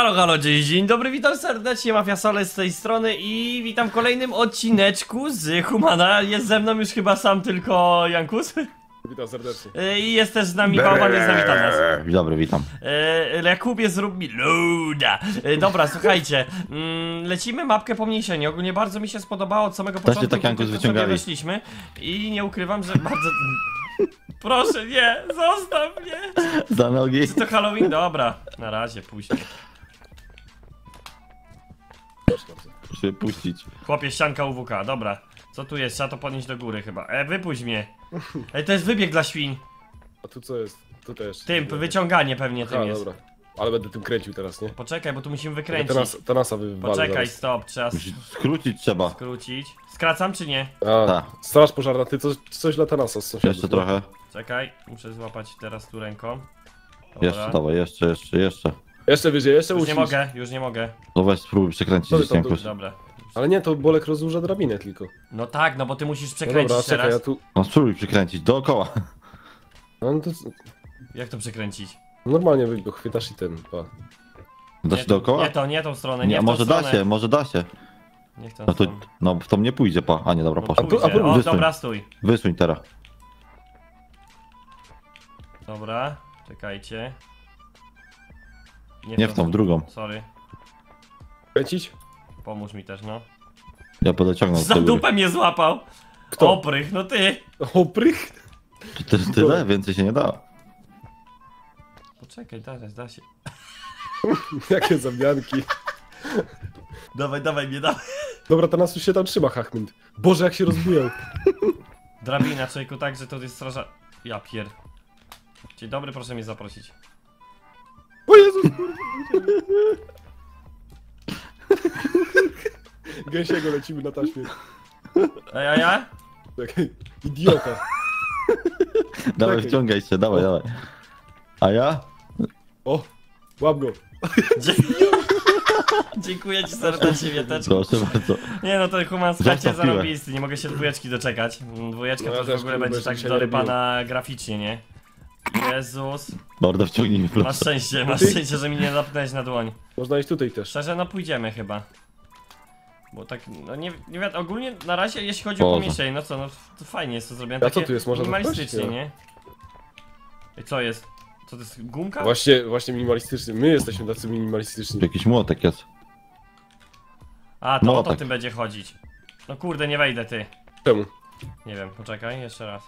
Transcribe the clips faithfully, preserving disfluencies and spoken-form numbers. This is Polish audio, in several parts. Halo, halo, dzień, dzień dobry, witam serdecznie, Mafia Sole z tej strony i witam w kolejnym odcineczku z Humana. Jest ze mną już chyba sam tylko Jankus. Witam serdecznie. I jest też z nami Bałwan, jest z nami Tanas. Dzień dobry, witam. Jakubie, zrób mi luda. Dobra, słuchajcie, lecimy mapkę pomniejszenia. Ogólnie bardzo mi się spodobało od samego początku, tak, Jankus, wyciągali. Sobie weszliśmy i nie ukrywam, że bardzo... Proszę, nie, zostaw mnie! Za nogi. Czy to Halloween? Dobra, na razie, później. Proszę się puścić. Chłopie, ścianka U W K, dobra. Co tu jest? Trzeba to podnieść do góry chyba. E, wypuść mnie. Ej, to jest wybieg dla świń. A tu co jest? Tu też. Tym, wyciąganie pewnie. Aha, tym jest. Dobra. Ale będę tym kręcił teraz, nie? Poczekaj, bo tu musimy wykręcić. Teraz, teraz Poczekaj, stop, trzeba... Skrócić trzeba. Skrócić. Skracam czy nie? A, tak. Straż pożarna, ty coś, coś dla Tanasa. Coś jeszcze robisz, trochę. Nie? Czekaj, muszę złapać teraz tu ręką. Dobra. Jeszcze, dawaj, jeszcze, jeszcze, jeszcze. Jeszcze wyżej, jeszcze Już ucisz. nie mogę, już nie mogę. No weź, spróbuj przekręcić. Dobra. Ale nie, to Bolek rozłuża drabinę tylko. No tak, no bo ty musisz przekręcić no dobra, teraz. Czekaj, ja tu... No spróbuj przekręcić, dookoła. No, no to... Jak to przekręcić? Normalnie wybieg, chwytasz i ten, pa. Da się dookoła? Nie to, nie tą stronę, nie, nie w tą może stronę. da się, może da się. Niech to no to, no w tom nie pójdzie, pa. A nie, dobra, poszło. No, a, a próbuj, o, wysuń. Dobra, stój. Wysuń teraz. Dobra, czekajcie. Nie, nie w tą, drugą. Sorry. Kręcić? Pomóż mi też, no. Ja podciągnął. Za dupę mnie złapał. Kto? Oprych, no ty. Oprych? To też tyle, więcej się nie dało. Czekaj, da, da się. Jakie zamianki. Dawaj, dawaj mnie, dawaj. Dobra, Tanas już się tam trzyma, Hachmint. Boże, jak się rozbijał. Drabina, człowieku, tak, że to jest straża... Ja pier... Dzień dobry, proszę mnie zaprosić. O Jezus, kurwa. Gęsiego lecimy na taśmie. Ej, a ja? Czekaj, idiota. Dawaj, Czekaj. wciągaj się, dawaj, dawaj. A ja? O, łap go. Dziękuję ci serdecznie, Wieteczku. Proszę bardzo. Nie no, to Human, słuchajcie, zarobisty, nie mogę się dwójeczki doczekać. Dwójeczka no, to już w ogóle będzie tak dorypana graficznie, nie? Jezus. Morda, wciągnij mi, proszę. Masz szczęście, masz szczęście, że mi nie zapnęłeś na dłoń. Można iść tutaj też. Szczerze, no pójdziemy chyba. Bo tak, no nie, nie wiadomo, ogólnie na razie jeśli chodzi Boże. o pomieszczenie, no co, no to fajnie jest to zrobione. A co tu jest, można minimalistycznie, nie? I co jest? Co to jest, gumka? Właśnie, właśnie minimalistyczny. My jesteśmy tacy minimalistyczni. Jakiś młotek jest. A, to młotek. O to tym będzie chodzić. No kurde, nie wejdę, ty. Czemu? Nie wiem, poczekaj, jeszcze raz.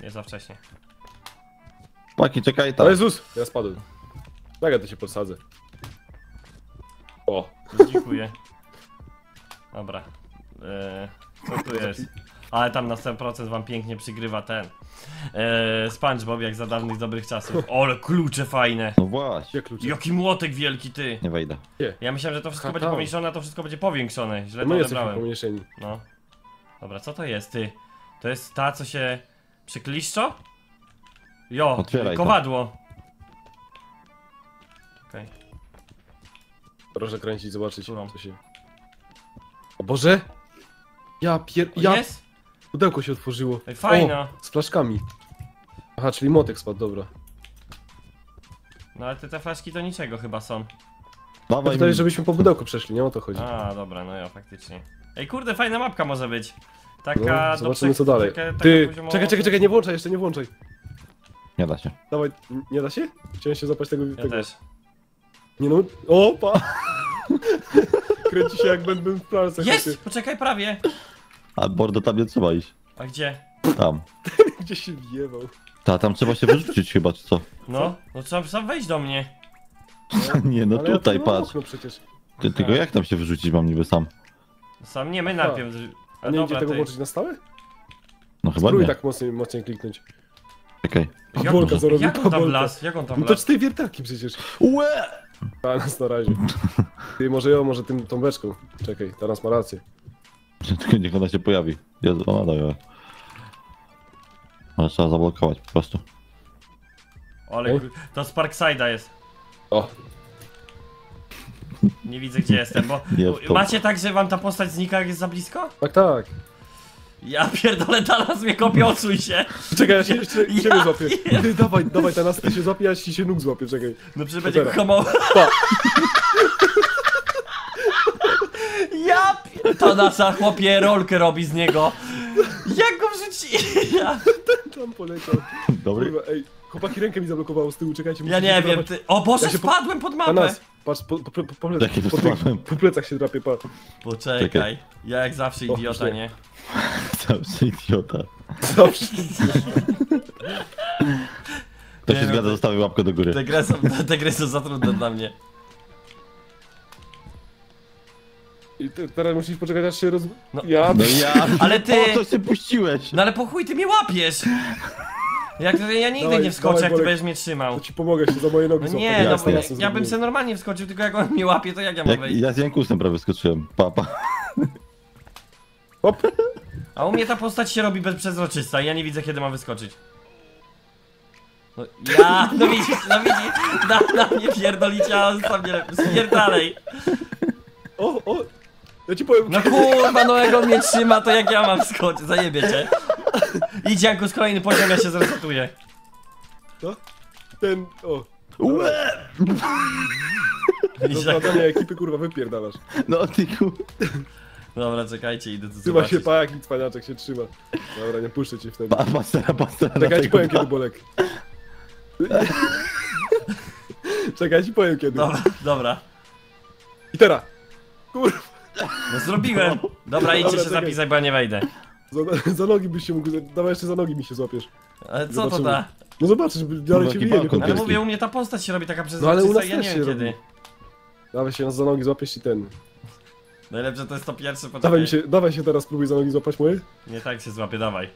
Nie, za wcześnie. Paki, czekaj tam. O Jezus, ja spadłem. Tak, ja to się podsadzę. O. Dziękuję. Dobra. Eee, co tu jest? Ale tam na sto procent wam pięknie przygrywa ten eee, Spongebob, jak za dawnych dobrych czasów. Ole, klucze fajne. No właśnie, klucze. Jaki młotek wielki, ty. Nie wejdę. Ja myślałem, że to wszystko ha, będzie pomniejszone, a to wszystko będzie powiększone. Źle to odebrałem. No. Dobra, co to jest, ty? To jest ta, co się przykliszczo? Jo, Otwieraj kowadło. Okej. Okay. Proszę kręcić, zobaczyć, Którą? co się... O Boże! Ja pier... Ja... Jest? Pudełko się otworzyło. Ej, fajna. O, z flaszkami. Aha, czyli motek spadł, dobra. No ale te, te flaszki do niczego chyba są. Dawaj, tutaj, żebyśmy po pudełku przeszli, nie o to chodzi. A, dobra, no ja faktycznie. Ej, kurde, fajna mapka może być. Taka... No, zobaczymy do... co dalej. Taka, taka Ty, poziomowa... czekaj, czekaj, czekaj, nie włączaj, jeszcze nie włączaj. Nie da się. Dawaj, nie da się? Chciałem się zapać tego... Ja tego. też. Nie no... Opa! Kręci się jak będę w pralce. Jest! Chodź. Poczekaj, prawie. A bordo, tam nie trzeba iść. A gdzie? Tam. Gdzie się wjewał? Ta, tam trzeba się wyrzucić chyba, czy co? No, no trzeba sam wejść do mnie. Nie, no ale tutaj, ja patrz. Przecież. Ty, tylko jak tam się wyrzucić mam niby sam? Sam nie, my najpierw. A, A nie idzie tego włączyć na stałe? No chyba Spróbuj nie. tak mocniej, mocniej kliknąć. Czekaj. Okay. Jak, jak, jak, jak on tam las? Jak on tam las? No to tej wiertarki przecież. Łe! Tanas na razie. Ty, może ją, może tym tą beczką. Czekaj, Tanas ma rację. Tylko niech ona się pojawi. Jezu, ona daje. Ale trzeba zablokować po prostu. Ale to z Parkside'a jest. O. Nie widzę, gdzie jestem, bo... Macie tak, że wam ta postać znika, jak jest za blisko? Tak, tak. Ja pierdolę, Tanas mnie kopie, odsuń się! Czekaj, ja się jeszcze ja ciebie złapię. Ty, dawaj, dawaj, Tanas, ty się złapię, ja ci się nóg złapię, czekaj. No przecież będzie kochamowa. Ja pier... Tanasa, chłopie, rolkę robi z niego. Jak go wrzuci... Ja... Tam poleciał. Dobry. Kurwa, ej, chłopaki rękę mi zablokowało z tyłu, czekajcie. Ja nie wiem, ty... O Boże, ja spadłem po... pod mapę! Tanas, patrz, po, po, po, po, po, po, po plecach się drapie, patrz. Poczekaj, czekaj. Ja jak zawsze idiota, o, nie? Zawsze idiota. Zawsze Kto się nie, zgadza, zostawił łapkę do góry. Te gry są, te gry są za trudne dla mnie. I ty, teraz musisz poczekać, aż się roz... No ja... No ja... Ale ty... O, to się puściłeś! No ale po chuj ty mnie łapiesz! Jak ja nigdy dawaj, nie wskoczę, dawaj, jak ty będziesz mnie trzymał. To ci pomogę, się za moje nogi no nie, no, ja, ja bym sobie normalnie wskoczył, tylko jak on mnie łapie, to jak ja mam wejść? Ja z Jankusem prawie skoczyłem, papa. Hop! A u mnie ta postać się robi bezprzezroczysta i ja nie widzę, kiedy mam wyskoczyć. No ja... No widzisz, no widzisz! Na, na mnie pierdolicie, a zostaw mnie lepiej. Spierdalej! O, o! Ja ci powiem... No kurwa, no jak on mnie trzyma, to jak ja mam wskoczyć? Zajebie cię. Idź Jankus, kolejny poziom, ja się zresetuję. To? Ten... o... Łe! Do składania ekipy, kurwa, wypierdalasz. No ty kur... Dobra, czekajcie, idę tu zobaczyć. Trzyma się pajak i cwaniaczek się trzyma. Dobra, nie puszczę cię wtedy. Pa, pastera, pastera. Czekaj, ci powiem kiedy, Bolek. Czekaj, ci powiem kiedy. Dobra, dobra. I teraz! Kurwa! No zrobiłem! Dobra, idźcie się zapisać, bo ja nie wejdę. Za, za nogi byś się mógł... Dawaj jeszcze za nogi mi się złapiesz. Ale co zobaczymy. To da? No zobaczysz, dalej no, cię nie wiem. Ale mówię, u mnie ta postać się robi taka przez no, ale u nas ja nie wiem robi. Kiedy. Dawaj się za nogi złapiesz i ten. Najlepsze to jest to pierwsze, poczekaj. Dawaj się, dawaj się teraz, spróbuj za nogi złapać moje. Nie tak się złapię, dawaj.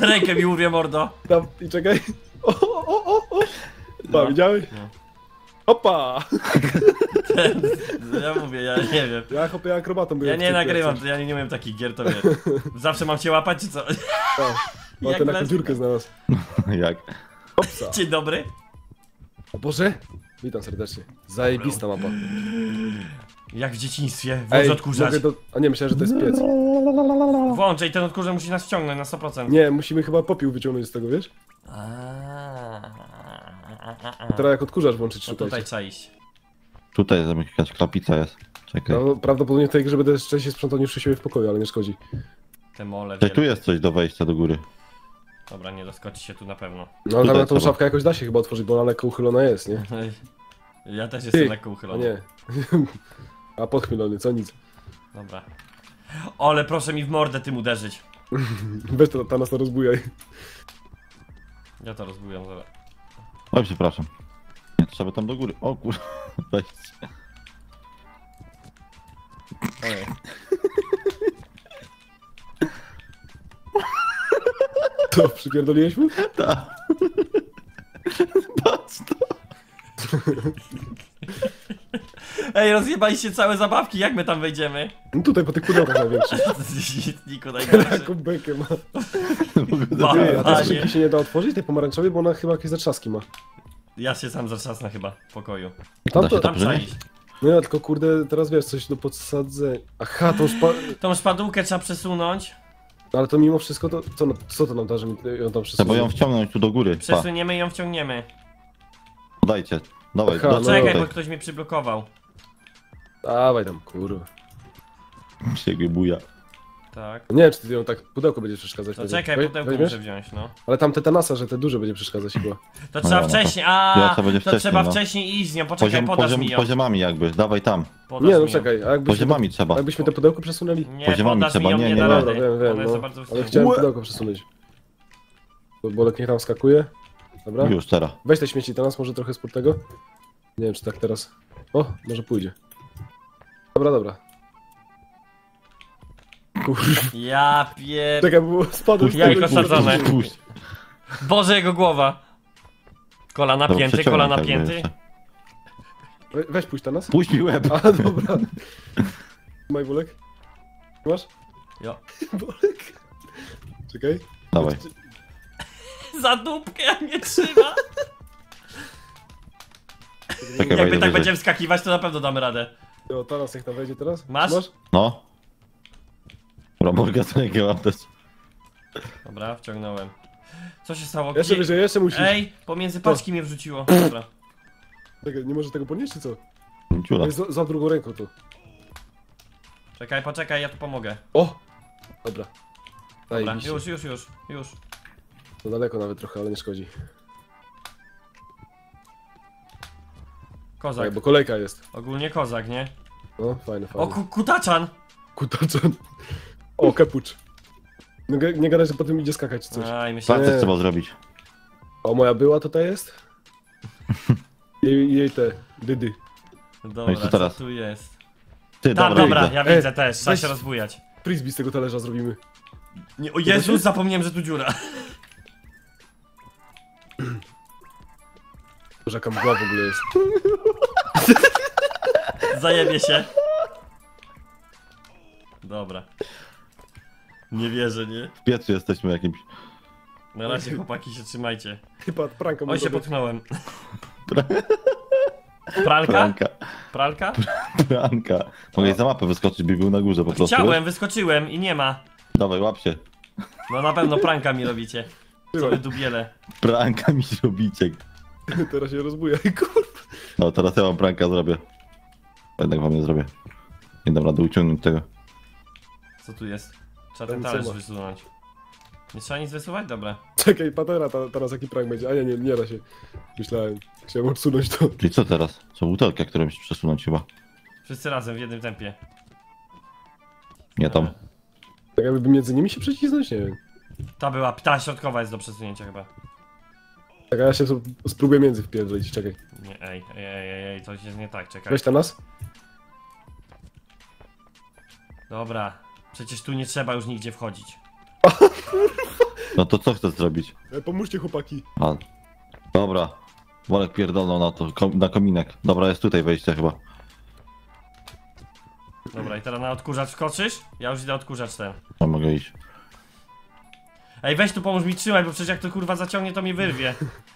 Rękę mi urwie, mordo. Tam, i czekaj. O, o, o, o. Pa, no. Widziałeś? No. Opa! Ten, ja mówię, ja nie wiem. Ja chopię akrobatą. Ja nie nagrywam, ja nie umiem takich gier, to wiesz. Zawsze mam cię łapać, czy co? O, o jak ten taką dziurkę znalazł. Jak? Opsa. Dzień dobry. O Boże! Witam serdecznie. Zajebista mapa. Jak w dzieciństwie, włącz odkurzacz. Do... A nie, myślałem, że to jest piec. Włącz i ten odkurzacz musi nas ściągnąć na sto procent. Nie, musimy chyba popiół wyciągnąć z tego, wiesz? A teraz jak odkurzacz włączyć, szukajcie. Tutaj trzeba iść. Tutaj tam jakaś klapica jest. Czekaj. No, prawdopodobnie w tej grze będę częściej sprzątał niż u siebie w pokoju, ale nie szkodzi. Te mole tu jest coś do wejścia do góry. Dobra, nie doskoczy się tu na pewno. No ale na tą szafkę jakoś da się chyba otworzyć, bo ona lekko uchylona jest, nie? Ja też jestem lekko uchylony. Nie. A podchylony, co nic. Dobra. Ole, proszę mi w mordę tym uderzyć. Weź to, Tanas, to rozbujaj. Ja to rozbujam, zaraz. Oj, przepraszam. Nie, trzeba tam do góry. O kurwa, wejść. Ojej. To przypierdoliliśmy? Tak. Patrz to. Ej, rozjebaliście całe zabawki, jak my tam wejdziemy? No tutaj po tych pudełkach największych. Niku najgorszy. Jaką bekę ma. A ta szybki się nie da otworzyć, tej pomarańczowej, bo ona chyba jakieś zatrzaski ma. Ja się sam zatrzasnę chyba w pokoju. Tam to, tam trzeba iść. No ja tylko kurde, teraz wiesz, coś do podsadzenia. Aha, tą szpadłkę. Tą szpadłkę trzeba przesunąć. Ale to mimo wszystko, to co, co to nam da, że ją tam przesunąć? Bo ją wciągnąć tu do góry. Przesuniemy i ją wciągniemy. Dajcie, dawaj. Aha, no czekaj, no, bo ktoś mnie przyblokował. Dawaj tam, kurwa. Się buja. Tak. Nie wiem, czy ty ją tak pudełko będzie przeszkadzać. To czekaj, pudełko weźmiesz? Muszę wziąć, no. Ale tam te Tanasa, że te duże będzie przeszkadzać chyba. To trzeba no, wcześniej, a to, to wcześniej, trzeba no. Wcześniej iść z nią, poczekaj, poziom, podasz poziom, mi ją. Poziomami jakby, dawaj tam. Podasz nie, no czekaj, a jakbyśmy poziomami to, trzeba. Jakbyśmy to pudełko przesunęli? Nie, poziomami trzeba, nie, nie, nie. Dobra, wiem, wiem, no, ale chciałem pudełko przesunąć. Bolek niech tam skakuje. Dobra. Już teraz. Weź te śmieci Tanas, może trochę spod tego? Nie wiem, czy tak teraz. O, może pójdzie. Dobra, dobra. Kurwa. Ja pier... Czekaj, bo spadł. Jak osadzone. Boże, jego głowa. Kola napięty, kola napięty. We, weź pójść Tanas. Puść mi łeb. A, dobra. Maj Bolek. Masz? Ja. Bolek. Czekaj. Dawaj. Za dupkę, jak mnie trzyma. Czekaj, jakby tak będziemy skakiwać, to na pewno damy radę. O, teraz jak to wejdzie teraz? Masz? Masz? No. Roborgatunek nie mam też. Dobra, wciągnąłem. Co się stało? Jeszcze wyżej, Gdzie... jeszcze musisz. Ej, pomiędzy paczki to mnie wrzuciło. Dobra. Czekaj, nie możesz tego podnieść czy co? Dziura. Jest za, za drugą ręką tu. Czekaj, poczekaj, ja tu pomogę. O! Dobra. Daj, Dobra, już, już, już, już. To daleko nawet trochę, ale nie szkodzi. Kozak. Tak, bo kolejka jest. Ogólnie kozak, nie? No, fajne, fajne. O, ku kutaczan! Kutaczan. O, kepucz. No, nie gadaj, że potem idzie skakać czy coś. Aj, myślałem, że trzeba zrobić. O, moja była tutaj jest? Jej, jej te, dydy. Dobra, no teraz? Co tu jest? Ty, Ta, dobra, dobra, ja widzę e, też, trzeba się rozbujać. Frisbee z tego talerza zrobimy. Nie, o Jezus, zapomniałem, że tu dziura. Jaka mgła w ogóle jest. Zajebie się. Dobra. Nie wierzę, nie? W piecu jesteśmy jakimś. Na razie chłopaki się trzymajcie. Chyba pranka. Oj, się potknąłem. Pra... Pralka? Pranka. Pralka? Pranka. Mogę za mapę wyskoczyć, by był na górze po prostu. Chciałem, wyskoczyłem i nie ma. Dawaj, łap się. No na pewno pranka mi robicie. Co wy dubiele. Pranka mi robicie. Teraz się rozbuja, kurwa. No teraz ja wam pranka zrobię. Jednak wam nie zrobię. Nie dam rady uciągnąć tego. Co tu jest? Trzeba ten talerz wysunąć. Nie trzeba nic wysuwać? Dobra. Czekaj, patera ta, teraz jaki prank będzie. A nie, nie, nie da się. Myślałem, chciałem odsunąć to. Czyli co teraz? Co butelkę, którą musisz przesunąć chyba? Wszyscy razem, w jednym tempie. Nie tam. Tak jakby między nimi się przecisnąć? Nie wiem. Ta była, ta środkowa jest do przesunięcia chyba. Tak, ja się spróbuję między wpierdolić, czekaj. Nie, ej, ej, ej, ej, coś jest nie tak, czekaj. Weź Tanas. Dobra, przecież tu nie trzeba już nigdzie wchodzić. No to co chcesz zrobić? E, pomóżcie chłopaki. A, dobra, Bolek pierdolną na to, kom, na kominek. Dobra, jest tutaj wejście chyba. Dobra, i teraz na odkurzacz wskoczysz? Ja już idę odkurzacz ten. Ja mogę iść. Ej, weź tu pomóż mi trzymać, bo przecież jak to kurwa zaciągnie, to mnie wyrwie.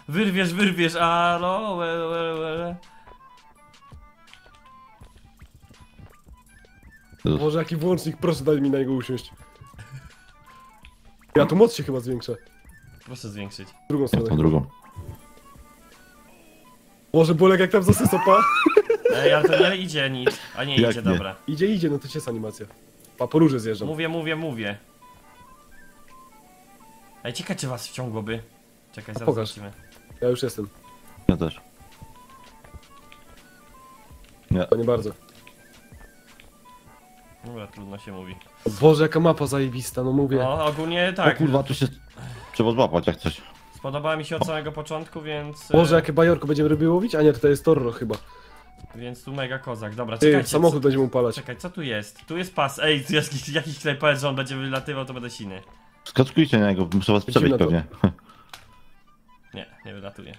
Wyrwiesz, wyrwiesz, alo, we, we, we. Boże, jaki włącznik, proszę daj mi na niego usiąść. Ja tu moc się chyba zwiększę. Proszę zwiększyć. Drugą stronę. Ja drugą. Boże, Bolek jak tam zasysa, pa. Ej, ale to nie idzie nic, a nie jak idzie, nie? Dobra. Idzie, idzie, no to jest animacja. Pa, po róże zjeżdżam. Mówię, mówię, mówię. Ej, ciekawe czy was wciągłoby. Czekaj, zaraz zobaczymy. Ja już jestem. Ja też. Nie. To nie bardzo. Dobra, trudno się mówi. O Boże, jaka mapa zajebista, no mówię. No, ogólnie tak. O kurwa, tu się trzeba złapać jak coś. Spodobała mi się od samego początku, więc... Boże, jakie bajorko będziemy ryby łowić? A nie, tutaj jest torro chyba. Więc tu mega kozak, dobra, czekajcie. Ty, samochód co... będziemy upalać. Czekaj, co tu jest? Tu jest pas, ej, tu jest jakiś tutaj pas, że on będzie wylatywał, to będę siny. Skoczkujcie na niego, muszę was przebić pewnie. Nie, nie wylatuje.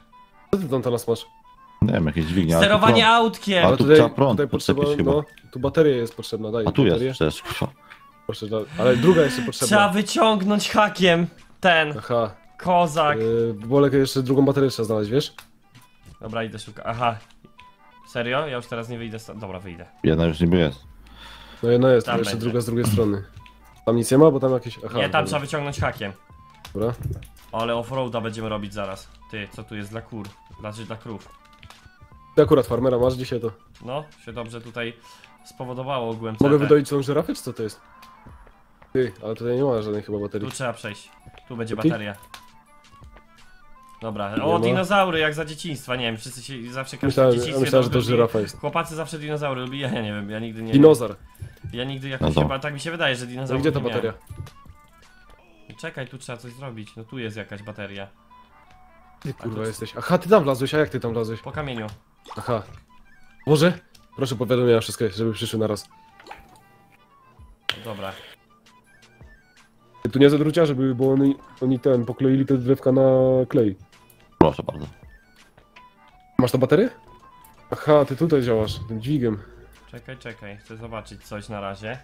Co ty tam teraz masz? Nie wiem, jakieś dźwignia. Sterowanie autkiem! Ale tu tutaj, trzeba prąd tutaj potrzeba, no, tu bateria jest potrzebna, daj. A tu baterię jest też, kurwa. Proszę, ale druga jeszcze potrzebna. Trzeba wyciągnąć hakiem ten. Aha. Kozak. Yy, Bolek jeszcze drugą baterię trzeba znaleźć, wiesz? Dobra, idę szukać, aha. Serio? Ja już teraz nie wyjdę stąd. Dobra, wyjdę. Jedna już niby jest. No jedna jest, tam jeszcze druga z drugiej strony. Tam nic nie ma, bo tam jakieś... Aha, nie, tam dobra. Trzeba wyciągnąć hakiem. Dobra. Ale offroada będziemy robić zaraz. Ty, co tu jest dla kur? Znaczy dla krów. Ty akurat farmera masz dzisiaj to. No, się dobrze tutaj spowodowało ogółem. Mogę wydoić tą żyrafę, czy co to jest? Ty, ale tutaj nie ma żadnej chyba baterii. Tu trzeba przejść. Tu będzie Ty? bateria. Dobra, o dinozaury jak za dzieciństwa, nie wiem, wszyscy się zawsze każdy myślałem, w dzieciństwie myślałem, że to żyrafa jest. Chłopacy zawsze dinozaury lubi, ja nie wiem, ja nigdy nie Dinozaur. Ja nigdy jakoś no chyba, tak mi się wydaje, że dinozaury. No gdzie ta bateria? Miałem. Czekaj, tu trzeba coś zrobić, no tu jest jakaś bateria. Ty kurwa tu... jesteś, aha ty tam wlazłeś, a jak ty tam wlazłeś? Po kamieniu. Aha. Może? Proszę powiadomienia wszystkie, żeby przyszły naraz. Dobra. Ty tu nie zadrucia, żeby, bo oni, oni ten, pokleili te drewka na klej. Proszę bardzo. Masz to baterię? Aha, ty tutaj działasz, tym dźwigiem. Czekaj, czekaj, chcę zobaczyć coś na razie.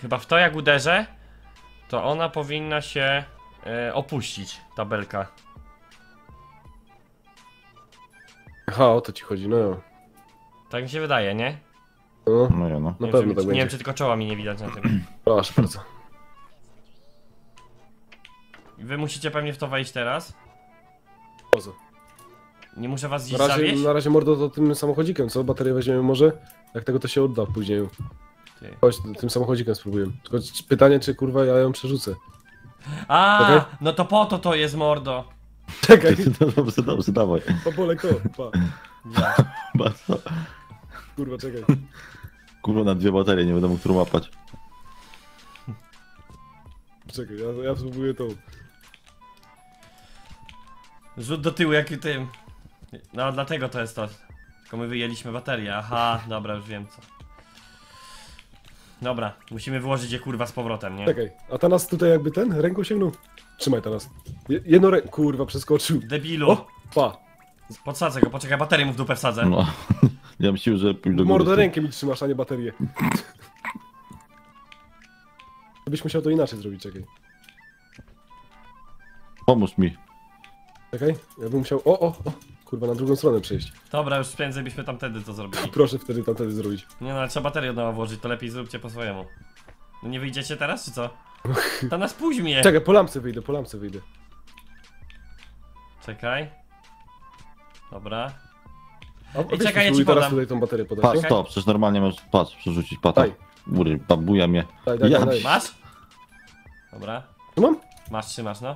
Chyba w to jak uderzę, to ona powinna się e, opuścić, ta belka. Aha, o to ci chodzi, no. Tak mi się wydaje, nie? No, no ja no. Na nie pewno tak będzie. Nie wiem, czy tylko czoła mi nie widać na tym. Proszę bardzo. Wy musicie pewnie w to wejść teraz. Pozo. Nie muszę was gdzieś na razie, zawieść? Na razie mordo to tym samochodzikiem, co? Baterię weźmiemy może? Jak tego to się odda później. Ty. Chodź, tym samochodzikiem spróbuję. Tylko pytanie, czy kurwa ja ją przerzucę. A, okay? No to po to to jest mordo. Czekaj. Dobrze, dobrze, dawaj. Po Boleko, pa. Ja. Kurwa, czekaj. Kurwa, na dwie baterie, nie będę mógł którą łapać. Czekaj, ja, ja spróbuję tą. Rzut do tyłu, jak i tym. No, dlatego to jest to. Tylko my wyjęliśmy baterię. Aha, dobra, już wiem co. Dobra, musimy wyłożyć je kurwa z powrotem, nie? Czekaj, a Tanas tutaj jakby ten ręką sięgnął? Trzymaj Tanas. Jedną ręką, kurwa, przeskoczył. Debilu. O, pa. Podsadzę go, poczekaj, baterię mu w dupę wsadzę. No, ja myślę, że pójdę do góry. Mordo, rękę mi trzymasz, a nie baterię. Byś musiał to inaczej zrobić, czekaj. Pomóż mi. Czekaj, ja bym musiał... O, o, o. Kurwa, na drugą stronę przejść. Dobra, już prędzej byśmy tam wtedy to zrobili. Proszę wtedy tam wtedy zrobić. Nie no, ale trzeba baterię odnowa włożyć, to lepiej zróbcie po swojemu. No nie wyjdziecie teraz, czy co? To nas później. Czekaj, po lampce wyjdę, po lampce wyjdę. Czekaj. Dobra. I czekaj, ja ci podam. Teraz tutaj tą baterię podam. Patrz, stop, przecież normalnie masz, patrz, przerzucić patę. Góry, babuja mnie. Daj, daj, ja. Daj. Masz? Dobra. Mam? Masz, trzymasz, no.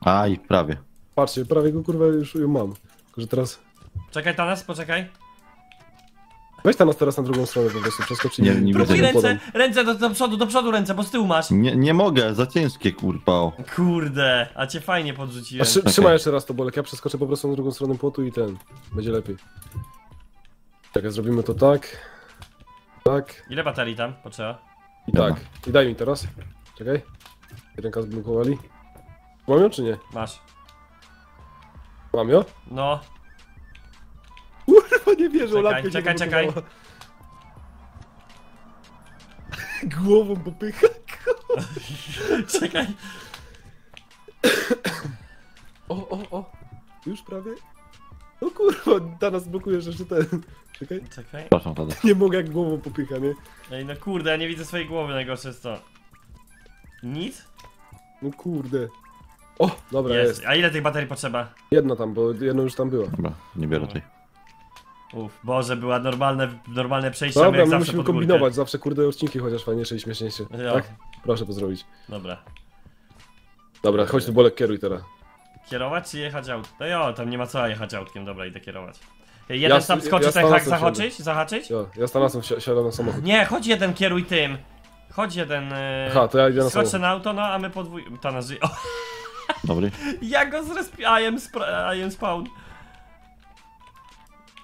Aj, prawie. Patrzcie, prawie go kurwa już ją mam. Tylko że teraz... Czekaj Tanas, poczekaj. Weź Tanas teraz na drugą stronę po prostu, przeskoczy. Nie, nie próbuj ręce, podam. Ręce do, do przodu, do przodu ręce, bo z tyłu masz. Nie, nie mogę, za ciężkie kurwa. Kurde, a cię fajnie podrzuciłem. A trzy, okay. Trzymaj jeszcze raz to Bolek, ja przeskoczę po prostu na drugą stronę płotu i ten. Będzie lepiej. Czekaj, zrobimy to tak. Tak. Ile baterii tam potrzeba? I tak, i daj mi teraz. Czekaj. Ręka zblokowali. Mam ją czy nie? Masz. Mam ją? No. Kurwa, nie wierzę, lampkę. Czekaj, czekaj. Głową popycha. Czekaj. O, o, o. Już prawie. No kurwa, Tanas blokujesz jeszcze ten. Czekaj. Czekaj. Proszę, nie mogę, jak głową popycha, nie? Ej, no kurde, ja nie widzę swojej głowy, najgorsze jest to. Nic? No kurde. O, dobra jest. jest. A ile tych baterii potrzeba? Jedna tam, bo jedno już tam było. Dobra, nie biorę tej. Uff, Boże, była normalne, normalne przejście. Dobra, jak my zawsze musimy kombinować, zawsze kurde odcinki chociaż fajniejsze i śmieszniejsze. Jo. Tak? Proszę to zrobić. Dobra. Dobra, chodź tu Bolek, kieruj teraz. Kierować czy jechać autkiem? No jo, tam nie ma co jechać autkiem, dobra, idę kierować. Jeden ja, sam skoczy, ja, ja ten hak zahaczyć? zahaczyć? Jo, ja stanasem siadam na samochód. Nie, chodź jeden, kieruj tym. Chodź jeden, ha, to ja idę na skoczę samochód. Na auto, no a my podwój... Ta nas... O. Dobry. Ja go zrespi... I am, I am spawn.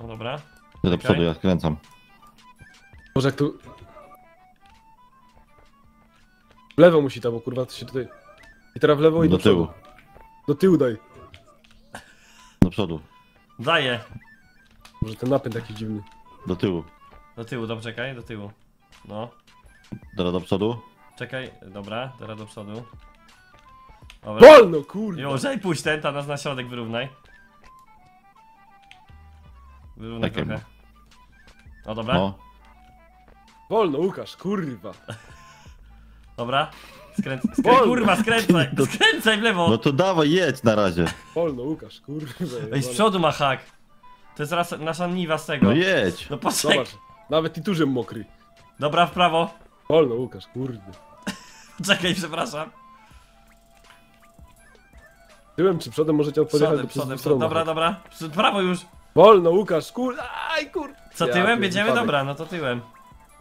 No dobra. Ja do przodu, ja skręcam. Boże, jak tu... W lewo musi ta, bo kurwa to się tutaj... I teraz w lewo i do, do tyłu. Przodu. Do tyłu daj. Do przodu. Daję. Może ten napęd taki dziwny. Do tyłu. Do tyłu, dobrze, czekaj, do tyłu. No. Teraz do przodu. Czekaj, dobra, teraz do przodu. Dobra. Wolno, kurde! Jożej, puść ten, Tanas na środek wyrównaj. Wyrównaj tak trochę. O, dobra. No. Wolno, Łukasz, kurwa. Dobra. Skręc... Skrę... Kurwa, skręcaj! Skręcaj w lewo! No to dawaj, jedź na razie. Wolno, Łukasz, kurwa. Ej, z przodu ma hak. To jest raz, nasza niwa z tego. No jedź! No poczekaj. Zobacz, nawet i tużem mokry. Dobra, w prawo. Wolno, Łukasz, kurde. Czekaj, przepraszam. Tyłem czy przodem możecie podjechać do przodem, przodem. Dobra, dobra. Prawo już. Wolno, Łukasz, kur... Aj, kur... Co tyłem? Ja, Będziemy? Wypadek. Dobra, no to tyłem.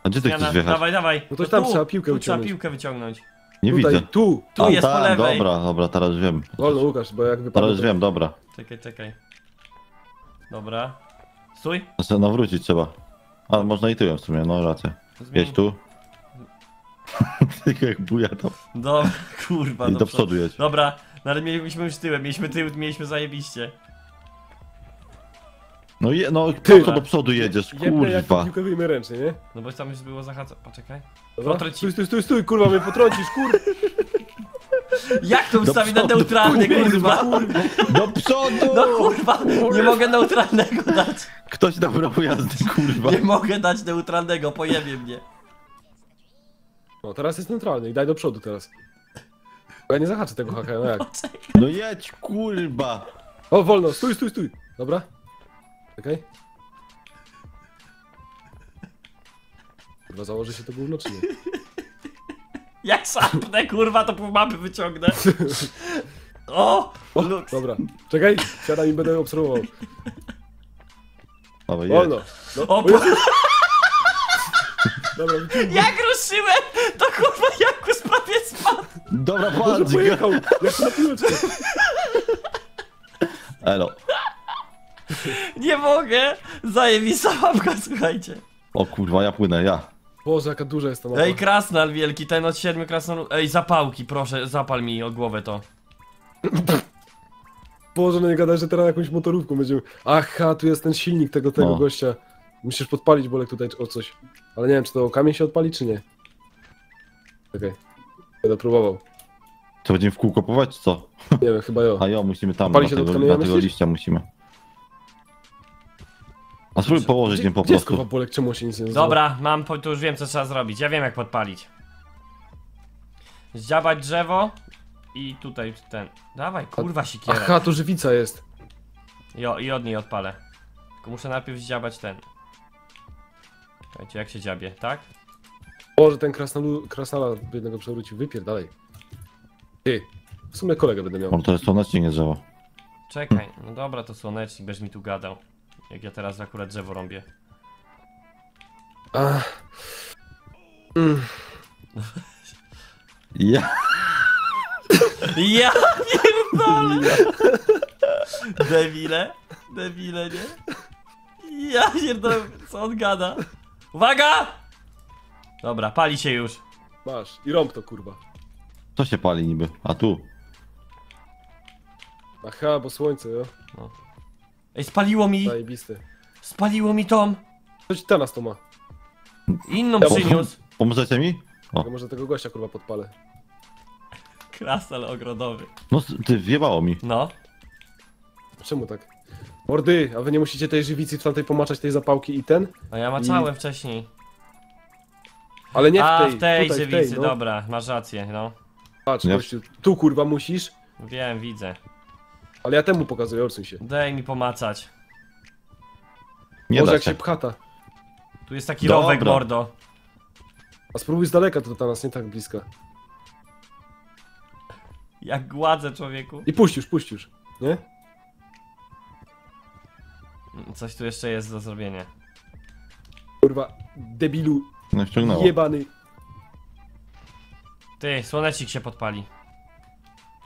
A gdzie ty Zmiana... chcesz wjechać? Dawaj, dawaj. No to tam tu, trzeba piłkę wyciągnąć. Trzeba piłkę wyciągnąć. Nie Tutaj, widzę. Tu, tu tam, jest tam, po lewej. Dobra, dobra, teraz wiem. Wolno, Łukasz, bo jak wypadek... Teraz wiem, dobra. Czekaj, czekaj. Dobra. Stój. Znaczy, nawrócić trzeba. A, można i tyłem w sumie, no racja. Jedź tu. Tylko jak buja to. Dobra, kurwa. I do przodu jedź. Dobra. No ale mieliśmy już tyłem, mieliśmy tył, mieliśmy zajebiście. No je, no ty to do przodu jedziesz, kurwa. Tylko wyjmę ręcznie, nie? No bo tam już było zahaczone. Poczekaj. Potrącisz. Stój, stój, stój, stój, kurwa, mnie potrącisz, kurwa. Jak to ustawić na neutralny, kurwa? kurwa? Do przodu! No kurwa, nie mogę neutralnego dać. Ktoś dał prawo jazdy, kurwa. Nie mogę dać neutralnego, pojebie mnie. No teraz jest neutralny i daj do przodu teraz. Bo ja nie zahaczę tego haka, no jak? No jedź, kurwa! O, wolno, stój, stój, stój! Dobra. Okej. Okay. Kurwa, założy się to gówno, czy nie? Jak sapnę, kurwa, to pół mapy wyciągnę. O! o dobra, czekaj, siadam i będę obserwował. O, wolno. No, o, o, dobra, jak ruszyłem, to kurwa Jankus prawie spadł. Dobra, patrz, pojechał. Jak na piłeczkę. Elo. Nie mogę. Zajebista mapka, słuchajcie. O kurwa, ja płynę, ja. Boże, jaka duża jest ta mapa. Ej, krasnal wielki, ten od siedmiu krasnal... Ej, zapałki, proszę, zapal mi o głowę to. Boże, no nie gadaj, że teraz jakąś motorówką będziemy... Aha, tu jest ten silnik tego, tego no. gościa. Musisz podpalić Bolek tutaj o coś. Ale nie wiem, czy to kamień się odpali, czy nie. Okej. Okay. Będę próbował. Co, będziemy w kółko pować, czy co? Nie wiem, chyba jo. A jo, musimy tam, na tego, na tego liścia musimy. A spróbuj położyć gdzie, nim po prostu. Kurwa, Bolek, czemu się nic nie nazywa? Dobra, mam, to już wiem, co trzeba zrobić. Ja wiem, jak podpalić. Zdziałać drzewo i tutaj ten. Dawaj, kurwa, sikiera. Aha, tu żywica jest. Jo, i od niej odpalę. Tylko muszę najpierw zdziałać ten. Słuchajcie, jak się dziabie, tak? Boże, ten krasnolu, krasnala jednego przewrócił. Wypierdalej. Ty, w sumie kolegę będę miał. O, to jest słonecznik, nie drzewo. Czekaj, no dobra, to słonecznik, będziesz mi tu gadał. Jak ja teraz akurat drzewo rąbię. Ach. Mm. Ja. Ja pierdolę. Ja. Debile. Debile, nie? Ja pierdolę, co on gada. Uwaga! Dobra, pali się już. Masz, i rąb to, kurwa. Co się pali niby? A tu? Aha, bo słońce, jo. No. Ej, spaliło mi! Zajebiste. Spaliło mi Tom! Coś Tanas to ma. Inną ja przyniósł. Pomożecie mi? O. Może tego gościa, kurwa, podpalę. Krasnal ogrodowy. No, ty, wjebało mi. No. Czemu tak? Mordy, a wy nie musicie tej żywicy w tamtej pomaczać, tej zapałki i ten? A ja maczałem I... wcześniej. Ale nie a, w tej. A, w tej tutaj, żywicy, w tej, no. Dobra, masz rację, no. Patrz, nie. Gościu, tu, kurwa, musisz. Wiem, widzę. Ale ja temu pokazuję, orsuj się. Daj mi pomacać. Nie Boże, jak się pchata. Tu jest taki Dobra. rowek, mordo. A spróbuj z daleka to do nas, nie tak blisko. Jak gładzę, człowieku. I puść już, puść już, nie? Coś tu jeszcze jest do zrobienia. Kurwa, debilu. No ściągnęło. Jebany. Ty, słonecik się podpali.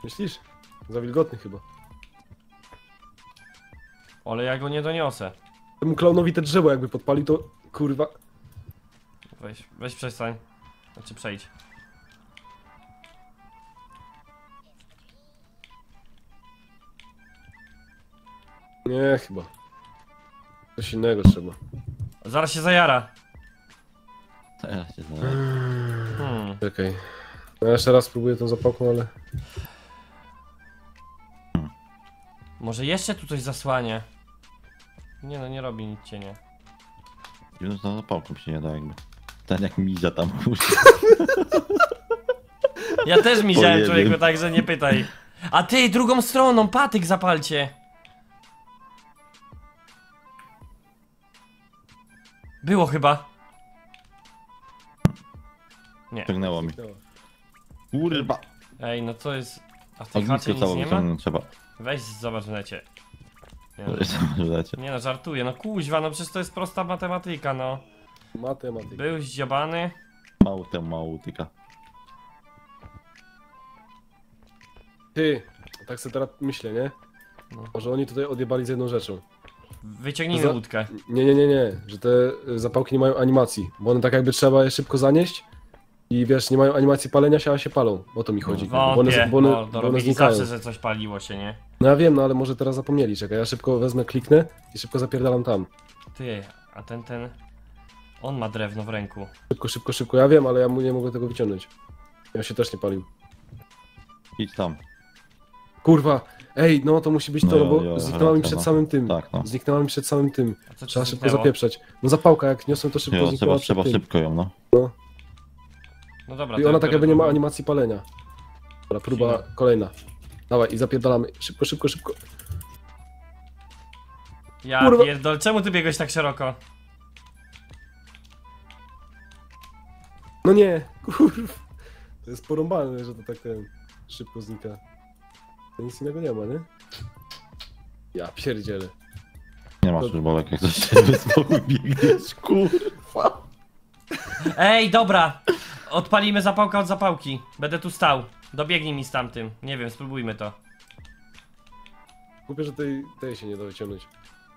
Myślisz? Za wilgotny chyba. Ale ja go nie doniosę. Temu klaunowi te drzewo jakby podpalił, to kurwa. Weź, weź przestań. Znaczy przejdź. Nie, chyba. Coś innego trzeba. Zaraz się zajara. Teraz się zajara. Hmm. Czekaj. Ja jeszcze raz spróbuję tą zapałką, ale... Hmm. Może jeszcze tu coś zasłanie? Nie no, nie robi nic cienie. Jedno za zapałką się nie da jakby. Ten jak mizia tam kurczę. Ja też miziałem, człowieku, także nie pytaj. A ty, drugą stroną, patyk zapalcie. Było chyba. Nie. Ciągnęło mi. Kurwa. Ej, no co jest... A w tej chacie nic nie ma? Trzeba. Weź zobacz w necie. Nie no, nie no, żartuję, no kuźwa, no przecież to jest prosta matematyka, no. Matematyka. Był zdziobany. Matematyka. Ty, tak sobie teraz myślę, nie? No. Może oni tutaj odjebali z jedną rzeczą. Wyciągnijmy łódkę. Nie, nie, nie, nie, że te zapałki nie mają animacji, bo one tak jakby trzeba je szybko zanieść. I wiesz, nie mają animacji palenia się, a się palą. O to mi chodzi. No, bo one, bo one, no, bo one zawsze, że coś paliło się, nie? No ja wiem, no ale może teraz zapomnieli. Czekaj, ja szybko wezmę, kliknę i szybko zapierdalam tam. Ty, a ten, ten... On ma drewno w ręku. Szybko, szybko, szybko. Ja wiem, ale ja mu nie mogę tego wyciągnąć. Ja się też nie palił. Idź tam. Kurwa, ej, no to musi być no to, jo, bo jo, zniknęła mi przed no. samym tym. Tak, no. Zniknęła mi przed samym tym. Trzeba szybko zapieprzać. No zapałka, jak niosłem to szybko jo, zniknęła trzeba, trzeba szybko ją, no. no. No dobra, I ona tak jakby nie ma animacji palenia. Dobra, próba kolejna. Dawaj i zapierdalamy. Szybko, szybko, szybko. Ja Kurwa. pierdol, czemu ty biegłeś tak szeroko? No nie, kurw. To jest porąbane, że to tak ten szybko znika. To nic innego nie ma, nie? Ja pierdzielę. Nie masz to... już Bolek, jak coś bez boku biegniesz, kurwa. Ej, dobra. Odpalimy zapałkę od zapałki. Będę tu stał. Dobiegnij mi z tamtym. Nie wiem, spróbujmy to. Kupię, że tej, tej się nie da wyciągnąć.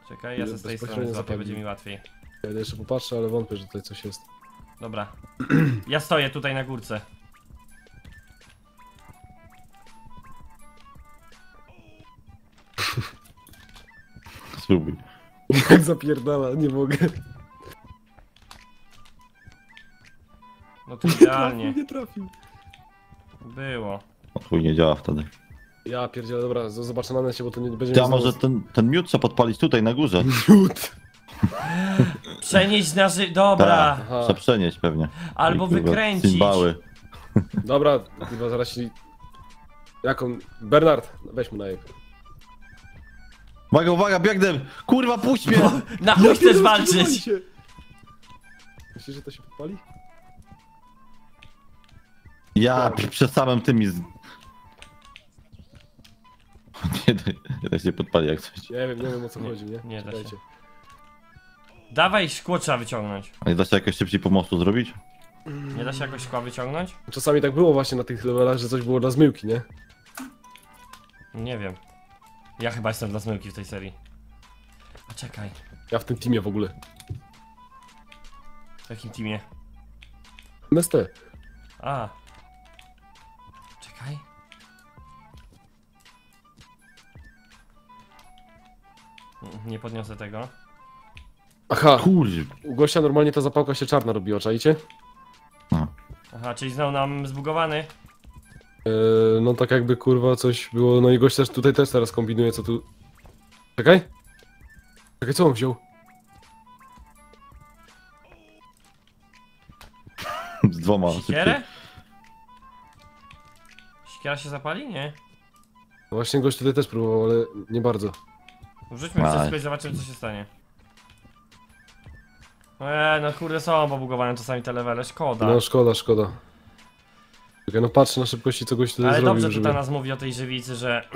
Czekaj, ja ze z tej strony zapię, będzie mi łatwiej. Ja jeszcze popatrzę, ale wątpię, że tutaj coś jest. Dobra. Ja stoję tutaj na górce. Spróbuj. Zapierdala, nie mogę. No to idealnie. Nie trafił. Było. O chuj, nie działa wtedy. Ja pierdzielę, dobra, zobaczę na się, bo to nie będzie... Ja może ten, ten miód trzeba podpalić tutaj na górze. Miód! Przenieść na ży... Dobra. Ta, trzeba przenieść pewnie. Albo I, wykręcić. Cymbały. Dobra, chyba zaraz się... Jaką? Bernard, weź mu na jego. Uwaga, uwaga, biegnę! Kurwa, puść mnie! No, na chuj chcesz walczyć! Myślisz, że to się podpali? Ja przed samym tymi. Z... Nie, nie da się podpali jak coś. Nie wiem, nie wiem o co nie, chodzi, nie? Nie da się. Dawaj, szkło trzeba wyciągnąć. A nie da się jakoś szybciej po mostu zrobić? Nie da się jakoś szkła wyciągnąć? Czasami tak było właśnie na tych levelach, że coś było dla zmyłki, nie? Nie wiem. Ja chyba jestem dla zmyłki w tej serii. A czekaj. Ja w tym teamie w ogóle. W jakim teamie? M S T. A. Czekaj. Nie podniosę tego. Aha, u gościa normalnie ta zapałka się czarna robiła, czajcie? No. Aha, czyli znał nam zbugowany? Yy, no tak jakby kurwa coś było, no i gość też tutaj też teraz kombinuje co tu... Czekaj? Czekaj, co on wziął? Z dwoma. Sikierę? Sikiera się zapali? Nie. No właśnie gość tutaj też próbował, ale nie bardzo. Wrzućmy wszystko i zobaczymy co się stanie. Eee, no kurde są pobugowane czasami te levele, szkoda. No szkoda, szkoda. Czekaj, no patrzę na szybkości co goś tutaj ale zrobił. Ale dobrze żeby... to Tanas mówi o tej żywicy, że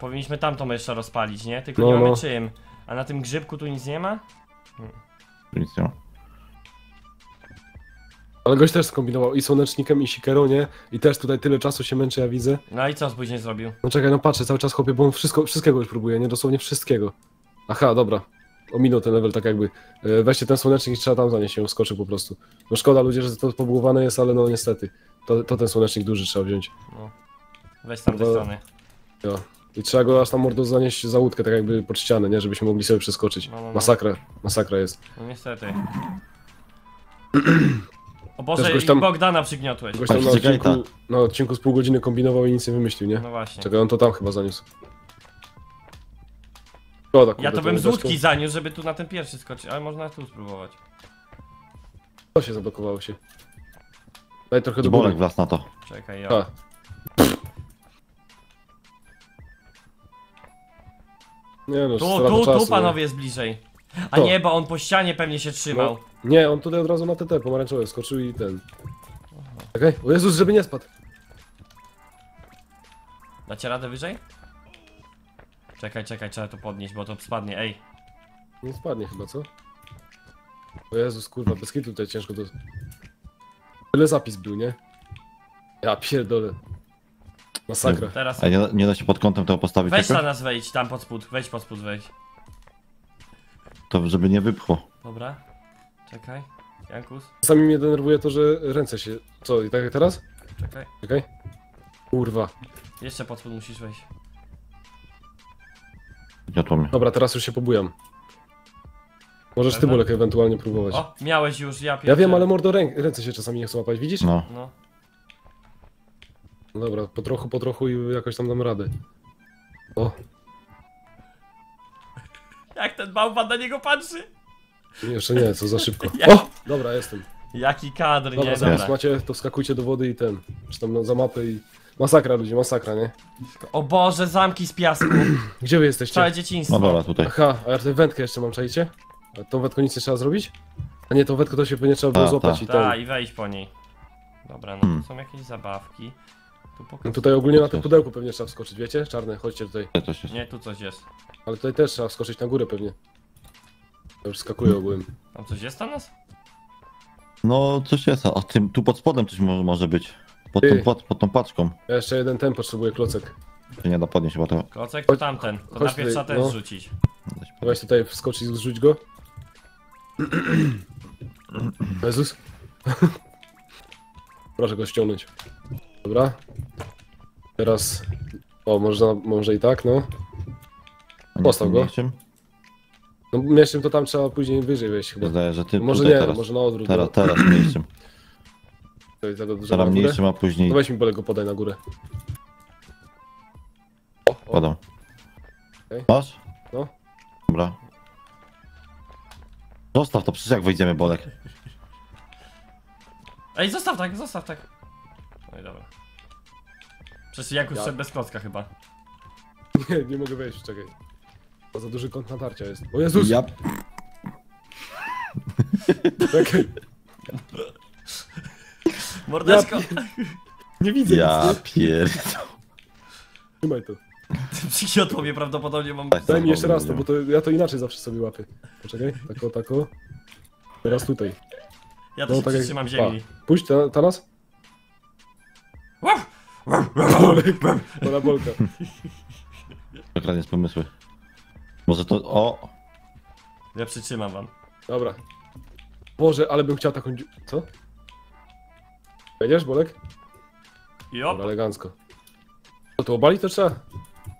powinniśmy tamtą jeszcze rozpalić, nie? Tylko no, nie mamy no. czym. A na tym grzybku tu nic nie ma? Hmm. Nic nie ma. Ale gość też skombinował i słonecznikiem i sikerą, nie? I też tutaj tyle czasu się męczy, ja widzę. No i co on później zrobił? No czekaj, no patrzę cały czas chłopie, bo on wszystko, wszystkiego już próbuje, nie? Dosłownie wszystkiego. Aha, dobra. Ominął ten level tak jakby. Weźcie ten słonecznik i trzeba tam za nie się skoczyć po prostu. No szkoda ludzie, że to pobugowane jest, ale no niestety. To, to ten słonecznik duży trzeba wziąć. No. Weź z tamtej strony. Jo. I trzeba go aż tam mordo zanieść za łódkę, tak jakby pod ścianę, nie? Żebyśmy mogli sobie przeskoczyć. No, no, no. Masakra. Masakra jest. No niestety. O Boże, tam, i Bogdana przygniotłeś. Goś tam na odcinku, na odcinku z pół godziny kombinował i nic nie wymyślił, nie? No właśnie. Czekaj, on to tam chyba zaniósł. O, tak, ja to bym z łódki zaniósł, żeby tu na ten pierwszy skoczyć, ale można tu spróbować. To się zablokowało się. Daj trochę do góry. Bolek wlazł na to. Czekaj, ja. A. Nie no, tu, tu, czasu, tu panowie nie. jest bliżej. A to. nie, bo on po ścianie pewnie się trzymał. No. Nie, on tutaj od razu na T T pomarańczowe skoczył i ten. Okej, okay. O Jezus, żeby nie spadł. Dacie radę wyżej? Czekaj, czekaj, trzeba to podnieść, bo to spadnie, ej. Nie spadnie chyba, co? O Jezus, kurwa, bez kitu tutaj ciężko to... Tyle zapis był, nie? Ja pierdolę. Masakra. Nie, teraz... nie, nie da się pod kątem tego postawić. Weź na nas wejdź, tam pod spód, wejdź pod spód, wejdź. To żeby nie wypchło. Dobra. Czekaj, Jankus. Czasami mnie denerwuje to, że ręce się... Co, i tak jak teraz? Czekaj. Czekaj. Kurwa. Jeszcze pod spód musisz wejść. Ja to mnie. Dobra, teraz już się pobujam. Możesz ty Bolek ewentualnie próbować. O, miałeś już, ja pierwszy. Ja wiem, ale mordo rę... ręce się czasami nie chcą łapać, widzisz? No. no. Dobra, po trochu, po trochu i jakoś tam dam radę. O! Jak ten bałwan na niego patrzy? Jeszcze nie, co za szybko. O! Dobra, jestem. Jaki kadr, dobra, nie? Dobra, macie, to skakujcie do wody i ten. Czy tam no, za mapy i... Masakra ludzi, masakra, nie? O Boże, zamki z piasku. Gdzie wy jesteście? Całe dzieciństwo. No dobra, tutaj. Aha, a ja tutaj wędkę jeszcze mam, czajcie? A tą wędką nic nie trzeba zrobić? A nie, tą wędkę to się nie trzeba było złapać ta. i tak. i wejść po niej. Dobra, no to hmm. są jakieś zabawki. Tu no tutaj ogólnie na tym pudełku pewnie trzeba wskoczyć, wiecie? Czarne, chodźcie tutaj. Nie, tu coś jest. Ale tutaj też trzeba wskoczyć na górę pewnie. Ja już skakuję ogólnie. Tam coś jest, Tanas? No, coś jest, a tym, tu pod spodem coś może, może być. Pod tą, pod, pod tą paczką. Ja jeszcze jeden ten potrzebuję, klocek. Nie da podnieść chyba to. Klocek to tamten, to chodź najpierw trzeba ten zrzucić. No. Weź tutaj wskoczyć, zrzuć go. Jezus. Proszę go ściągnąć. Dobra. Teraz... O, może, może i tak, no. Postał go. No mniejszym to tam trzeba później wyżej wejść chyba. Zdaję, że ty no, może nie, teraz, może na odwrót. Teraz, bo... teraz mniejszym. Teraz mniejszym, a później... No weź mi Bolek, go podaj na górę. O, o. Padam. Okay. Masz? No. Dobra. Zostaw to, przecież jak wejdziemy, Bolek. Ej, zostaw tak, zostaw tak. No i dobra. Przecież Jankus ja... szedł bez klocka chyba. Nie, nie mogę wejść, czekaj. To za duży kąt natarcia jest. O Jezus! Ja... Czekaj. Mordeczko! Ja pier... Nie widzę ja nic, nie? Pierdol. Trzymaj to. Psychiotłowie prawdopodobnie mam... Daj mi jeszcze raz to, bo to, ja to inaczej zawsze sobie łapię. Poczekaj, tako, tako. Teraz tutaj. Ja to no, się tak przytrzymam jak... ziemi. A. Puść, ta, ta nas? Bola Bolka. Ekran jest pomysły. Może to... O! Ja przytrzymam wam. Dobra. Boże, ale bym chciał taką... Co? Wejdziesz, Bolek? Jop. Dobra, elegancko. Co, to obalić to trzeba?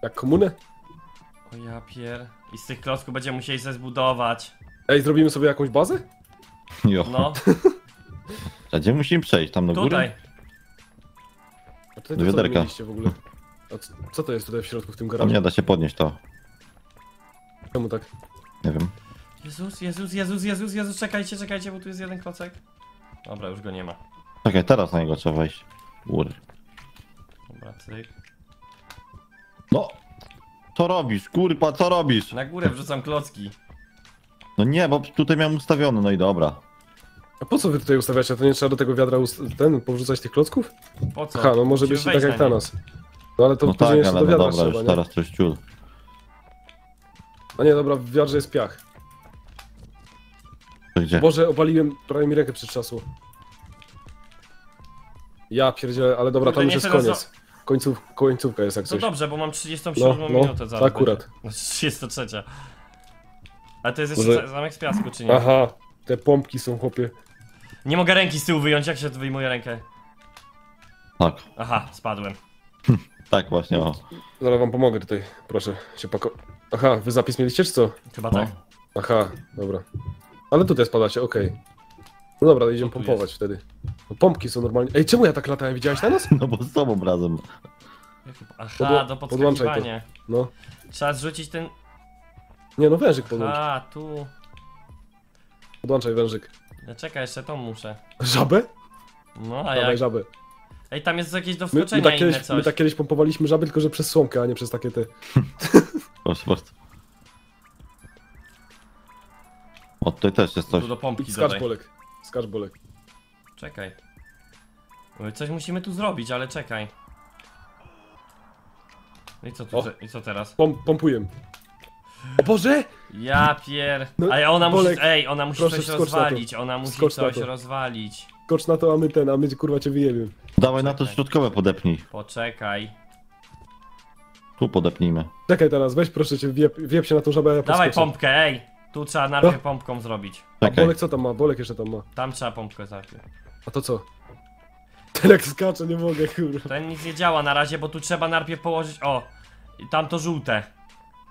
Jak komunę? O ja pier... I z tych klocków będziemy musieli sobie zbudować. Ej, zrobimy sobie jakąś bazę? Jo. No. A gdzie musimy przejść? Tam na górę? Tutaj. A tutaj do wiaderka. Co w ogóle? A co, co to jest tutaj w środku w tym garażu? Tam nie da się podnieść to. Czemu tak? Nie wiem. Jezus, Jezus, Jezus, Jezus, Jezus, czekajcie, czekajcie, bo tu jest jeden klocek. Dobra, już go nie ma. Czekaj, teraz na niego trzeba wejść. Góry. Dobra, cyk. No! Co robisz, kurwa, co robisz? Na górę wrzucam klocki. No nie, bo tutaj miałem ustawione, no i dobra. A po co wy tutaj ustawiacie? To nie trzeba do tego wiadra ten, powrzucać tych klocków? Po co? Ha, no może być tak jak Tanas. No ale to no później tak, jeszcze ale do wiadra no dobra, trzeba, już teraz coś ciul. A nie, dobra, w wiadrze jest piach. To gdzie? Boże, obaliłem, prawie mi rękę przytrzasło. Ja pierdzielę, ale dobra, tam już jest koniec. Końców, końcówka jest jak coś. No dobrze, bo mam trzydziestą siódmą no, no, minutę zaraz. Akurat. No trzydziestą trzecią. Ale to jest jeszcze Boże... zamek z piasku, czy nie? Aha, te pompki są, chłopie. Nie mogę ręki z tyłu wyjąć, jak się wyjmuje rękę? Tak. Aha, spadłem. Tak właśnie, o. Zaraz wam pomogę tutaj, proszę się pako... Aha, wy zapis mieliście, czy co? Chyba no. Tak. Aha, dobra. Ale tutaj spadacie, okej. Okay. No dobra, idziemy pompować jest? Wtedy. No, pompki są normalnie. Ej, czemu ja tak latałem? Widziałeś na nas? No bo z tobą razem. Aha, Podła do podskakiwania. To. No. Trzeba zrzucić ten... Nie no, wężyk podłącz. A tu... Podłączaj wężyk. Ja czekaj, jeszcze to muszę. Żabę? No, a dawaj jak... żabę. Ej, tam jest jakieś do wskoczenia my, my tak inne kiedyś, coś. My tak kiedyś pompowaliśmy żaby, tylko że przez słomkę, a nie przez takie te... Proszę bardzo. O, tutaj też jest coś. Tu do pompki skacz, Bolek. Skacz, Bolek. Czekaj. Coś musimy tu zrobić, ale czekaj. I co tu? O, i co teraz? Pom pompuję. O Boże! Ja pier... No, ale ona Bolek, musi... Ej, ona musi proszę, coś rozwalić, ona musi skocz coś rozwalić. Skocz na to, a my ten, a my kurwa cię wyjebiemy. Dawaj na to środkowe podepnij. Poczekaj. Tu podepnijmy. Czekaj teraz, weź proszę cię, wiep, wiep się na tą żabę, ja poskoczę. Dawaj pompkę, ej! Tu trzeba najpierw pompką zrobić. A okay. Bolek co tam ma? Bolek jeszcze tam ma. Tam trzeba pompkę najpierw. A to co? Ten jak skacze, nie mogę, kurwa. Ten nic nie działa na razie, bo tu trzeba najpierw położyć, o! I tam to żółte.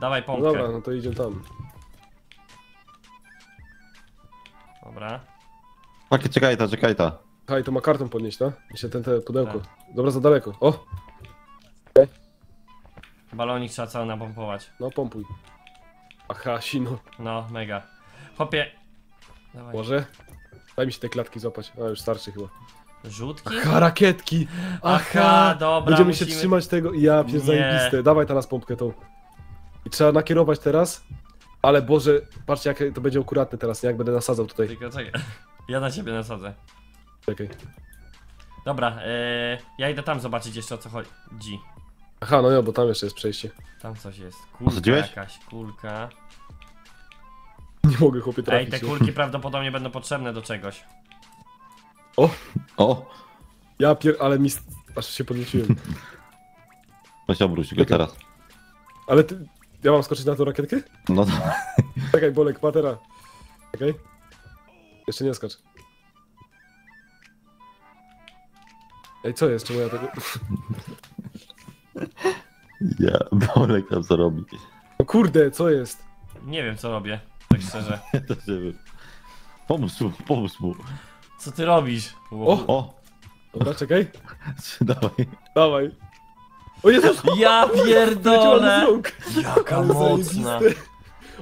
Dawaj pompkę. No dobra, no to idzie tam. Dobra. Czekaj ta, czekaj ta. Ha, i to ma kartą podnieść, tak? Jeszcze ten te pudełko. Tak. Dobra, za daleko. O! Okay. Balonik trzeba cały napompować. No, pompuj. Aha, sino. No, mega. Hopie. Dawaj. Może? Daj mi się te klatki złapać. A, już starszy chyba. Rzutki? Aha, rakietki! Aha, Aha dobra. Będziemy musimy... się trzymać tego. Ja pies zajebiste. Dawaj teraz pompkę tą. I trzeba nakierować teraz. Ale Boże, patrzcie jak to będzie akuratne teraz, nie? Jak będę nasadzał tutaj. Tylko czekaj. Ja na siebie nasadzę. Czekaj. Dobra, yy, ja idę tam zobaczyć jeszcze o co chodzi. Aha, no nie, bo tam jeszcze jest przejście. Tam coś jest. Kulka jakaś, kulka. Nie mogę chłopie trafić. Ej, te kulki prawdopodobnie będą potrzebne do czegoś. O! O! Ja pier... ale mi... aż się podnieciłem. Weź obróć go teraz. Ale ty... ja mam skoczyć na tą rakietkę? No to... Czekaj, Bolek, patera. Czekaj. Jeszcze nie skacz. Ej, co jest? Czemu ja tego... Ja... Bolek tam co robi. No kurde, co jest? Nie wiem, co robię. Tak szczerze. Pomóż mu, pomóż mu. Co ty robisz? O! O. Dobra, czekaj. Dawaj. Dawaj. O Jezus! Ja pierdolę! Jaka mocna!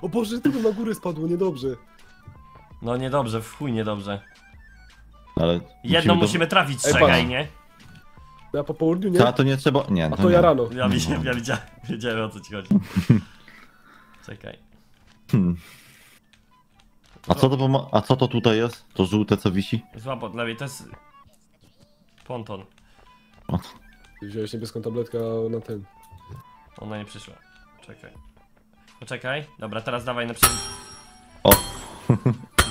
O Boże, tylko na górę spadło, niedobrze. No niedobrze, w chuj niedobrze. Ale... jedną musimy, musimy trafić, ej, czekaj, pan. Nie? Ja po południu, nie? A to nie trzeba... nie. A to nie. Ja rano. Ja wiedziałem, ja wiedziałem, wiedziałem o co ci chodzi. Czekaj. Hmm. A co to, a co to tutaj jest? To żółte co wisi? Złap od lewej, to jest... ponton. O. Wziąłeś niebieską tabletkę na ten. Ona nie przyszła. Czekaj. Poczekaj. Dobra, teraz dawaj na przykład. O!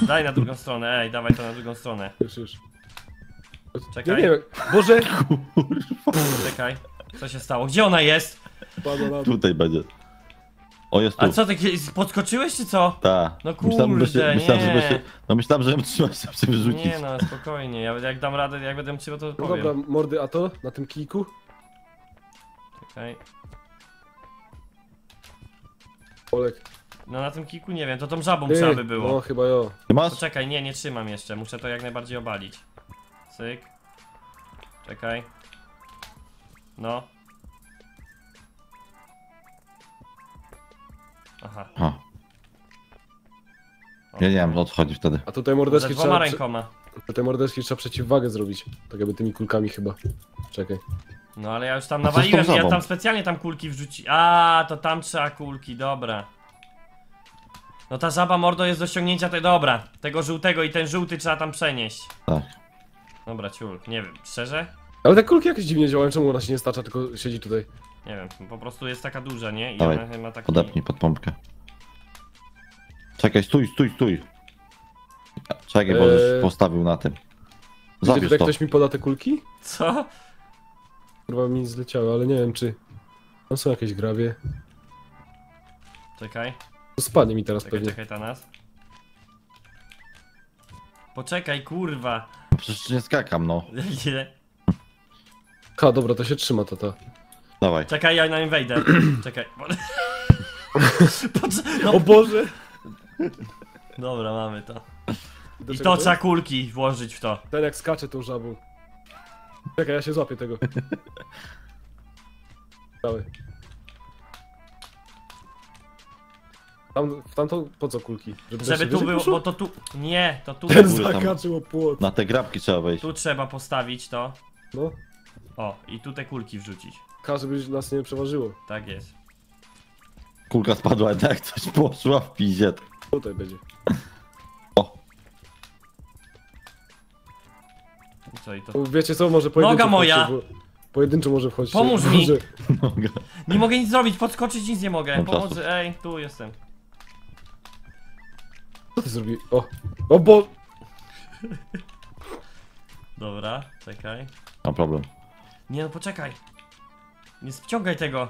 Daj na drugą stronę, ej, dawaj to na drugą stronę. Już, już. Czekaj. Ja nie... Boże! Kurwa. Czekaj. Co się stało? Gdzie ona jest? Tutaj będzie. O, jest tu. A co, ty podskoczyłeś czy co? Tak. No kurde, myślałem, się, myślałem, nie. Się, no myślałem, że ją trzymać, żeby się wyrzucić. Nie no, spokojnie, ja, jak dam radę, jak będę chciał, to powiem. Dobra, mordy, a to? Na tym kijku? Czekaj. Olek. No na tym kijku nie wiem, to tą żabą trzeba by było. No chyba jo. Ty masz? Poczekaj, nie, nie trzymam jeszcze, muszę to jak najbardziej obalić. Cyk. Czekaj. No. Aha. O. Ja nie wiem, o co chodzi wtedy. A tutaj mordeczki trzeba... rękoma. Tutaj mordeczki trzeba przeciwwagę zrobić. Tak jakby tymi kulkami chyba. Czekaj. No ale ja już tam nawaliłem, ja tam specjalnie tam kulki wrzuci. A, to tam trzeba kulki, dobra. No ta żaba mordo jest do ściągnięcia tej, dobra. Tego żółtego i ten żółty trzeba tam przenieść. Tak. Dobra, ciul, nie wiem, szczerze? Ale te kulki jakieś dziwnie działają, czemu ona się nie stacza, tylko siedzi tutaj. Nie wiem, po prostu jest taka duża, nie? I dawaj, ona ma taki... podepnij pod pompkę. Czekaj, stój, stój, stój. Czekaj, eee... bo już postawił na tym. Zabierz to. Ktoś mi poda te kulki? Co? Kurwa mi zleciały, ale nie wiem czy... tam są jakieś grawie. Czekaj. To spadnie mi teraz czekaj, pewnie. Czekaj, Tanas. Poczekaj, kurwa. Przecież nie skakam, no. Nie. Ha, dobra, to się trzyma to to. Dawaj. Czekaj, ja na nim wejdę. Czekaj. No. O Boże! Dobra, mamy to. Do I to trzeba kulki włożyć w to. Ten jak skacze tą żabą. Czekaj, ja się złapię tego. Dawaj. Tam, tamtą, po co kulki? Żeby, Żeby tu było, bo to tu... nie, to tu... ten zakaczyło płot. Na te grabki trzeba wejść. Tu trzeba postawić to. No. O, i tu te kulki wrzucić. Żeby nas nie przeważyło. Tak jest. Kulka spadła, tak coś poszła w pizie. Tutaj będzie. O. Co i to? Wiecie co, może pojedynczo. Noga moja! Wchodźcie, pojedynczo może wchodzić. Pomóż mi! Noga. Nie mogę nic zrobić, podskoczyć nic nie mogę. Pomóż, ej, tu jestem. Co ty zrobiłeś? O. O bo... Dobra, czekaj. Mam problem. Nie no, poczekaj. Nie ściągaj tego!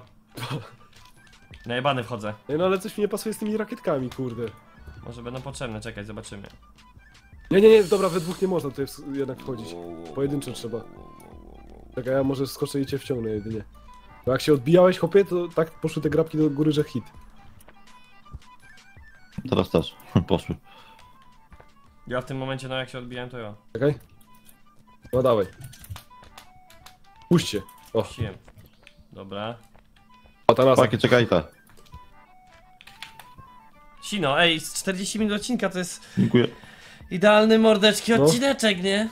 Najebany wchodzę. No ale coś mi nie pasuje z tymi rakietkami, kurde. Może będą potrzebne, czekaj, zobaczymy. Nie, nie, nie, dobra, we dwóch nie można tutaj jednak wchodzić. Pojedynczo trzeba. Czekaj, ja może skoczę i cię wciągnę jedynie. Bo jak się odbijałeś, chopie, to tak poszły te grabki do góry, że hit. Teraz też, poszły. Ja w tym momencie, no jak się odbijałem, to ja. Czekaj. No dawaj. Puśćcie. O. Puściłem. Dobra. O, Tanasa. Paki, czekaj ta. Sino, ej, z czterdzieści minut odcinka to jest... Dziękuję. Idealny mordeczki odcineczek, no. Nie?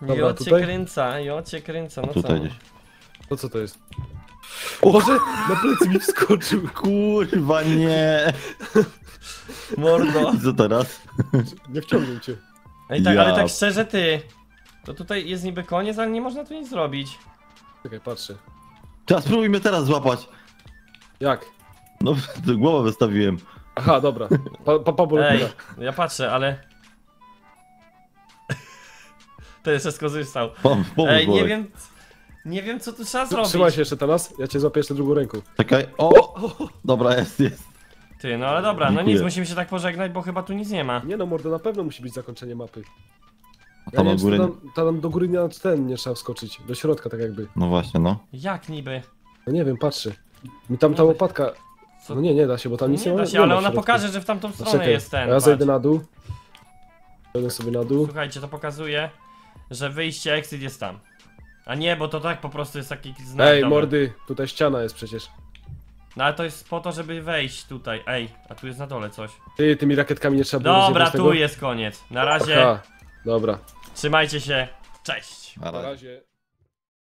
Dobra, jo cię kręca, jo cię kręca, no tutaj co? Gdzieś. No co to jest? O Boże, na plecy mi wskoczył. Kurwa nie. Mordo. I co teraz? Nie wciągnął cię. Ej tak, ja. Ale tak szczerze ty. To tutaj jest niby koniec, ale nie można tu nic zrobić. Czekaj, patrzę. Teraz spróbuj mnie teraz złapać. Jak? No, głowę wystawiłem. Aha, dobra. Pa, pa, pa, ej, ja patrzę, ale... To jeszcze skorzystał. Pomóż, pomóż, ej, nie wiem... Nie wiem co tu trzeba zrobić. Trzymaj się jeszcze teraz, ja cię złapię jeszcze drugą ręką. Czekaj, o! Dobra, jest, jest. Ty, no ale dobra, no nic, musimy się tak pożegnać, bo chyba tu nic nie ma. Nie no, mordo, na pewno musi być zakończenie mapy. Ja tam, nie wiem, tam, tam do góry nie, ten nie trzeba wskoczyć, do środka tak jakby. No właśnie, no. Jak niby? No nie wiem, patrzę. Mi tam ta łopatka... Co? No nie, nie da się, bo tam nic nie, nie da się, ma, ale ona środku. Pokaże, że w tamtą stronę no, jest ten. Ja patrz. Zejdę na dół. Zejdę sobie na dół. Słuchajcie, to pokazuje, że wyjście, exit jest tam. A nie, bo to tak po prostu jest taki znak. Ej, dobry. Mordy, tutaj ściana jest przecież. No ale to jest po to, żeby wejść tutaj. Ej, a tu jest na dole coś. Ty, tymi rakietkami nie trzeba było. Dobra, tu jest koniec. Na razie. Aha, dobra. Trzymajcie się. Cześć. Na razie.